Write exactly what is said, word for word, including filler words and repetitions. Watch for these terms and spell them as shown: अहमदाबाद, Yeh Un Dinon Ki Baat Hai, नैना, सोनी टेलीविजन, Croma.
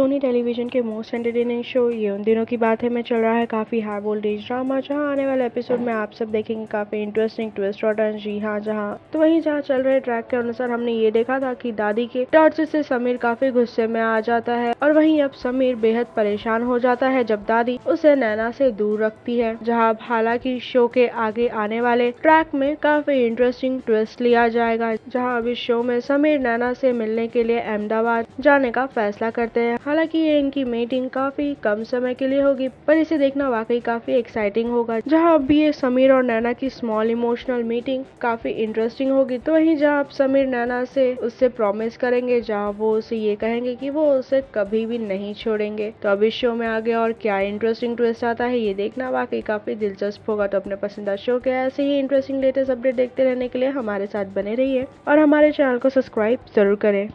सोनी टेलीविजन के most entertaining show ये उन दिनों की बात है में चल रहा है काफ़ी हाई वोल्टेज ड्रामा, जहां आने वाले एपिसोड में आप सब देखेंगे काफ़ी इंटरेस्टिंग ट्विस्ट और टर्न। जी हाँ, जहां तो वहीं जहां चल रहे ट्रैक के अनुसार हमने ये देखा था कि दादी के टॉर्चर से समीर काफ़ी गुस्से में आ जाता है और वहीं अब समीर बेहद परेशान हो जाता है जब दादी उसे नैना से दूर रखती है। जहाँ अब हालांकि शो के आगे आने वाले ट्रैक में काफ़ी इंटरेस्टिंग ट्विस्ट लिया जाएगा, जहाँ अब इस शो में समीर नैना से मिलने के लिए अहमदाबाद जाने का फैसला करते हैं। हालांकि ये इनकी मीटिंग काफी कम समय के लिए होगी, पर इसे देखना वाकई काफी एक्साइटिंग होगा। जहां अब ये समीर और नैना की स्मॉल इमोशनल मीटिंग काफी इंटरेस्टिंग होगी। तो वहीं जहां अब समीर नैना से उससे प्रॉमिस करेंगे, जहां वो उसे ये कहेंगे कि वो उसे कभी भी नहीं छोड़ेंगे। तो अब इस शो में आगे और क्या इंटरेस्टिंग ट्विस्ट आता है ये देखना वाकई काफी दिलचस्प होगा। तो अपने पसंदीदा शो के ऐसे ही इंटरेस्टिंग लेटेस्ट अपडेट देखते रहने के लिए हमारे साथ बने रहिए और हमारे चैनल को सब्सक्राइब जरूर करें।